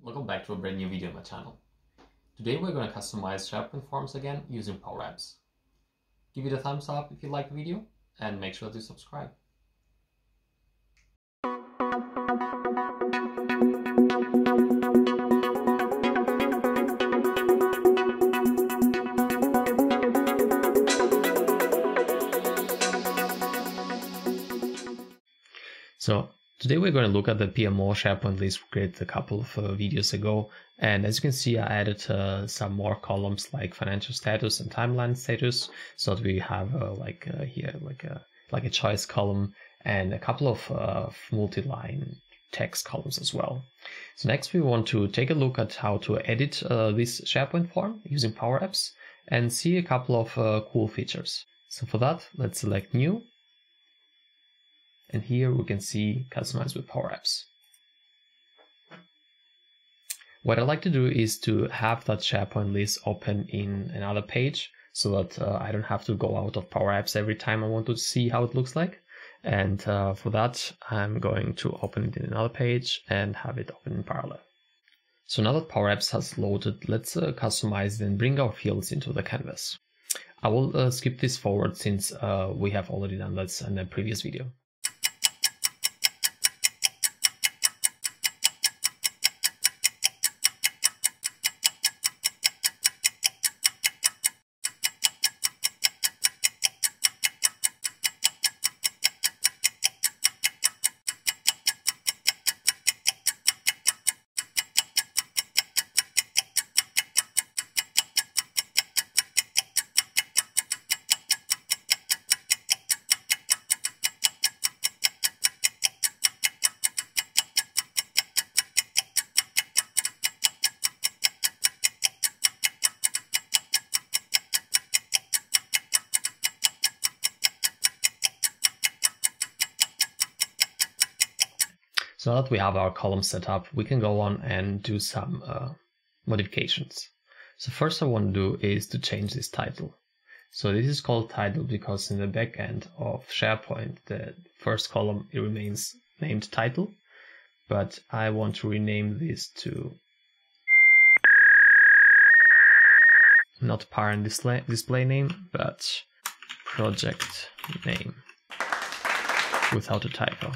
Welcome back to a brand new video on my channel. Today we're going to customize SharePoint forms again using PowerApps. Give it a thumbs up if you like the video and make sure to subscribe. So today we're going to look at the PMO SharePoint list we created a couple of videos ago, and as you can see I added some more columns like financial status and timeline status, so that we have here like a choice column and a couple of multi-line text columns as well. So next we want to take a look at how to edit this SharePoint form using PowerApps and see a couple of cool features. So for that, let's select new. And here we can see Customize with PowerApps. What I like to do is to have that SharePoint list open in another page so that I don't have to go out of PowerApps every time I want to see how it looks like. And for that, I'm going to open it in another page and have it open in parallel. So now that PowerApps has loaded, let's customize and bring our fields into the canvas. I will skip this forward since we have already done that in the previous video. So now that we have our column set up, we can go on and do some modifications. So first I want to do is to change this title. So this is called title because in the back end of SharePoint, the first column, it remains named title, but I want to rename this to not parent display name, but project name without a typo.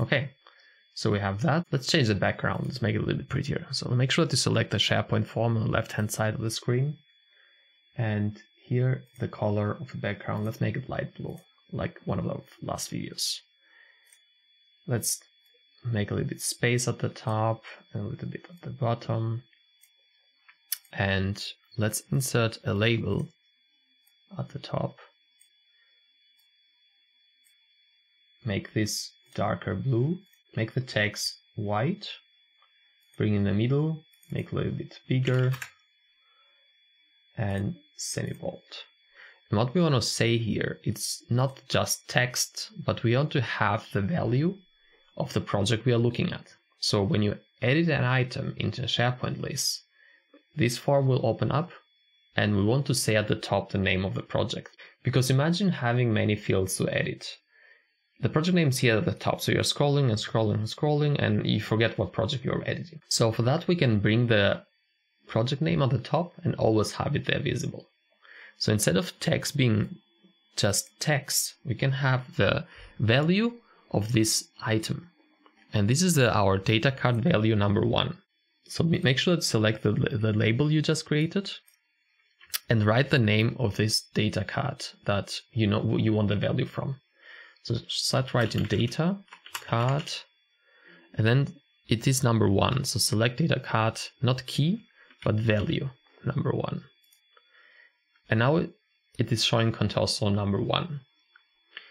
Okay, so we have that. Let's change the background. Let's make it a little bit prettier. So make sure to select the SharePoint form on the left-hand side of the screen. And here, the color of the background, let's make it light blue, like one of our last videos. Let's make a little bit space at the top, and a little bit at the bottom. And let's insert a label at the top. Make this darker blue, make the text white, bring in the middle, make a little bit bigger, and semi-bold. And what we want to say here, it's not just text, but we want to have the value of the project we are looking at. So when you edit an item into a SharePoint list, this form will open up, and we want to say at the top the name of the project. Because imagine having many fields to edit. The project name is here at the top, so you're scrolling and scrolling and scrolling, and you forget what project you're editing. So for that, we can bring the project name at the top and always have it there visible. So instead of text being just text, we can have the value of this item. And this is our data card value number 1. So make sure to select the label you just created and write the name of this data card that you know you want the value from. So start writing data card, and then it is number 1. So select data card, not key, but value number 1. And now it is showing Contoso number 1.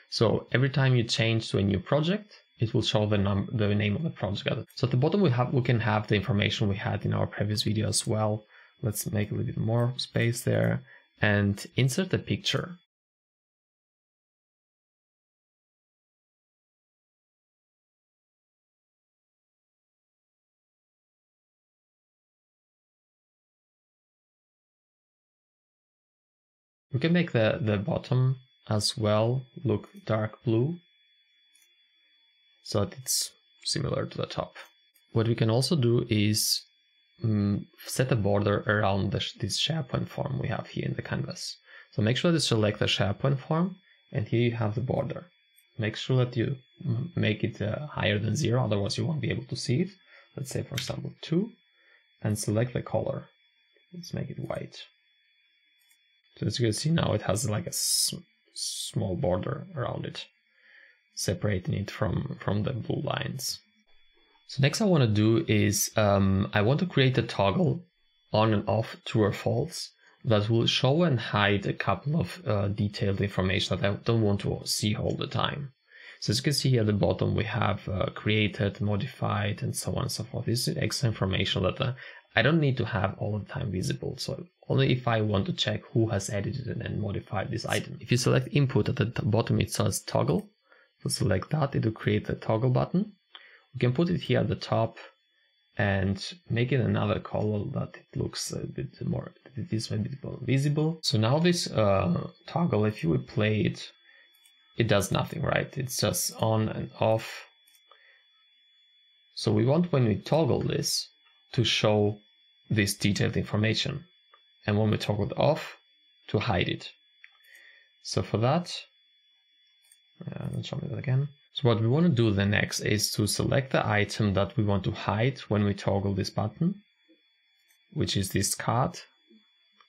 So every time you change to a new project, it will show the name of the project. So at the bottom we can have the information we had in our previous video as well. Let's make a little bit more space there and insert a picture. We can make the bottom as well look dark blue so that it's similar to the top. What we can also do is set a border around this SharePoint form we have here in the canvas. So make sure to select the SharePoint form, and here you have the border. Make sure that you make it higher than 0, otherwise you won't be able to see it. Let's say, for example, 2, and select the color. Let's make it white. So as you can see now, it has like a small border around it, separating it from the blue lines. So next I want to do is I want to create a toggle on and off true or false that will show and hide a couple of detailed information that I don't want to see all the time. So as you can see here at the bottom, we have created, modified, and so on and so forth. This is extra information that I don't need to have all the time visible. So only if I want to check who has edited and modified this item. If you select input at the bottom, it says toggle. So select that, it will create the toggle button. We can put it here at the top and make it another color that it looks a bit more, this might be more visible. So now this toggle, if you would play it, it does nothing, right? It's just on and off. So we want, when we toggle this, to show this detailed information, and when we toggle it off, to hide it. So for that, let's show me that again. So what we want to do the next is to select the item that we want to hide when we toggle this button, which is this card,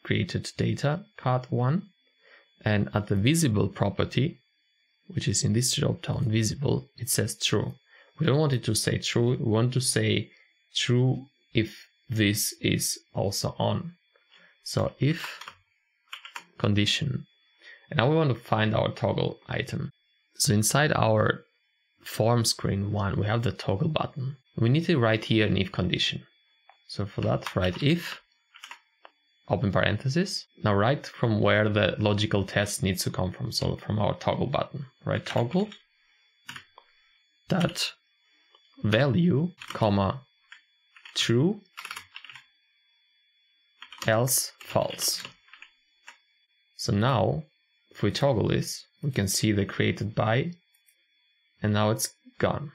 created data card 1, and at the visible property, which is in this drop down visible, it says true. We don't want it to say true, we want to say true if this is also on. So if condition, and now we want to find our toggle item. So inside our form screen 1, we have the toggle button. We need to write here an if condition. So for that, write if, open parenthesis. Now write from where the logical test needs to come from. So from our toggle button, write toggle dot value, comma, true, else false. So now if we toggle this, we can see the created by, and now it's gone.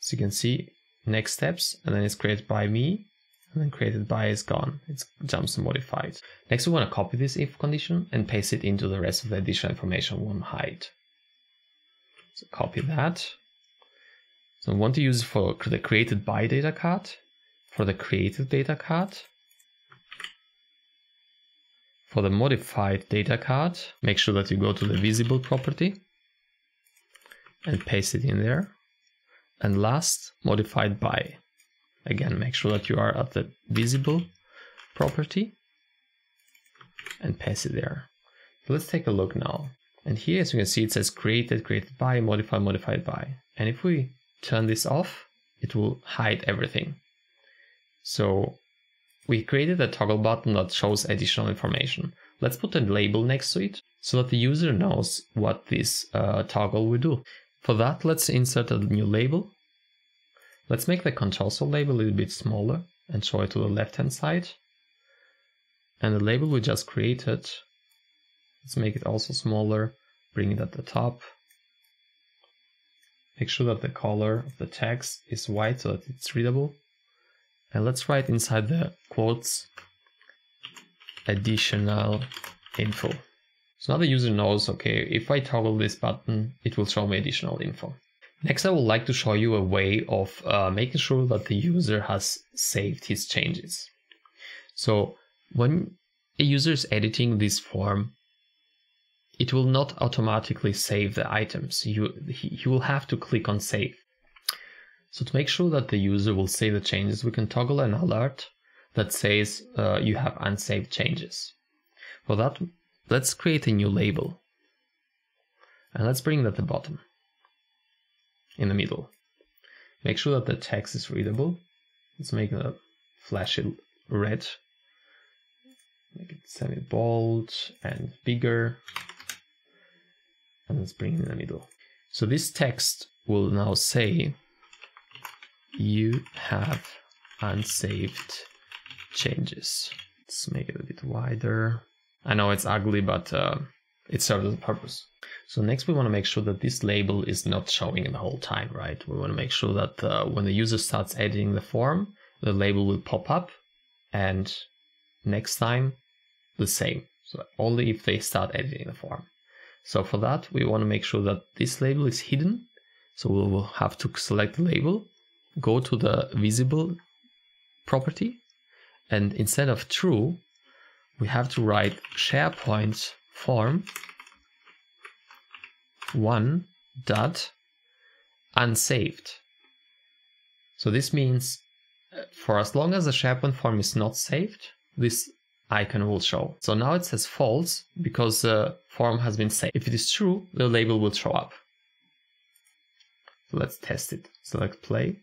So you can see next steps, and then it's created by me, and then created by is gone. It jumps to modified. Next we want to copy this if condition and paste it into the rest of the additional information we want to hide. So copy that. So we want to use it for the created by data card, for the created data card, for the modified data card. Make sure that you go to the visible property and paste it in there. And last, modified by. Again, make sure that you are at the visible property and paste it there. So let's take a look now. And here, as you can see, it says created, created by, modified, modified by. And if we turn this off, it will hide everything. So we created a toggle button that shows additional information. Let's put a label next to it so that the user knows what this toggle will do. For that, let's insert a new label. Let's make the Contoso label a little bit smaller and show it to the left-hand side. And the label we just created, let's make it also smaller, bring it at the top. Make sure that the color of the text is white so that it's readable. And let's write inside the quotes additional info. So now the user knows, okay, if I toggle this button, it will show me additional info. Next, I would like to show you a way of making sure that the user has saved his changes. So when a user is editing this form, it will not automatically save the items. He will have to click on save. So to make sure that the user will save the changes, we can toggle an alert that says you have unsaved changes. For that, let's create a new label. And let's bring it at the bottom, in the middle. Make sure that the text is readable. Let's make a flashy red. Make it semi-bold and bigger. And let's bring it in the middle. So this text will now say, you have unsaved changes. Let's make it a bit wider. I know it's ugly, but it serves the purpose. So next we want to make sure that this label is not showing the whole time, right? We want to make sure that when the user starts editing the form, the label will pop up, and next time the same. So only if they start editing the form. So for that, we want to make sure that this label is hidden. So we will have to select the label, go to the visible property, and instead of true, we have to write SharePoint form 1.unsaved. So this means for as long as the SharePoint form is not saved, this icon will show. So now it says false because the form has been saved. If it is true, the label will show up. So let's test it. Select play.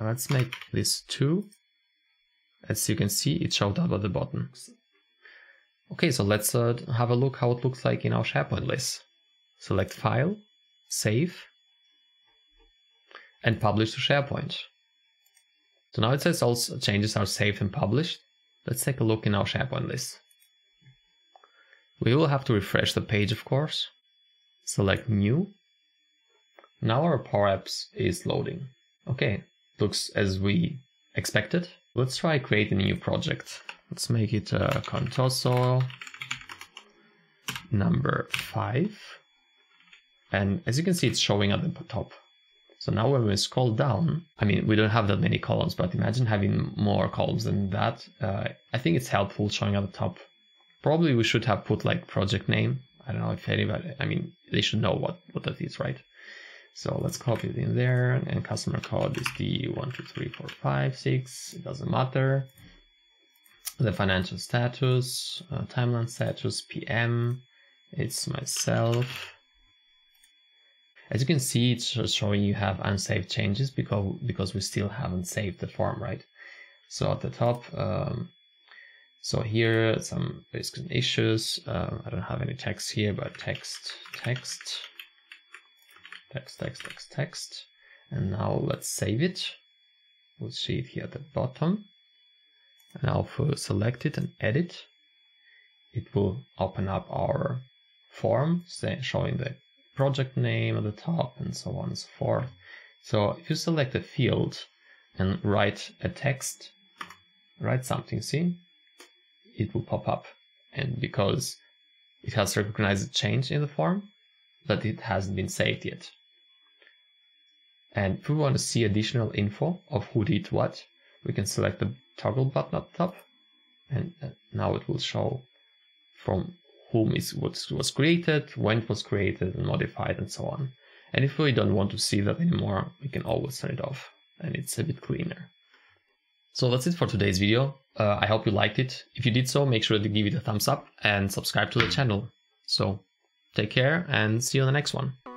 Let's make this 2. As you can see, it showed up at the bottom. Okay, so let's have a look how it looks like in our SharePoint list. Select File, Save, and Publish to SharePoint. So now it says all changes are saved and published. Let's take a look in our SharePoint list. We will have to refresh the page, of course. Select New. Now our PowerApps is loading. Okay, looks as we expected. Let's try create a new project. Let's make it Contoso number 5. And as you can see, it's showing at the top. So now when we scroll down, I mean, we don't have that many columns, but imagine having more columns than that. I think it's helpful showing at the top. Probably we should have put like project name. I don't know if anybody, I mean, they should know what that is, right? So let's copy it in there, and customer code is the 1, 2, 3, 4, 5, 6. It doesn't matter. The financial status, timeline status, PM, it's myself. As you can see, it's showing you have unsaved changes because we still haven't saved the form, right? So at the top, so here some basic issues. I don't have any text here, but text. And now let's save it. We'll see it here at the bottom. Now for select it and edit, it will open up our form showing the project name at the top and so on and so forth. So if you select a field and write a text, write something, see, it will pop up. And because it has recognized a change in the form, that it hasn't been saved yet. And if we want to see additional info of who did what, we can select the toggle button at the top, and now it will show from whom is what was created, when it was created and modified and so on. And if we don't want to see that anymore, we can always turn it off, and it's a bit cleaner. So that's it for today's video. I hope you liked it. If you did so, make sure to give it a thumbs up and subscribe to the channel. So take care and see you on the next one.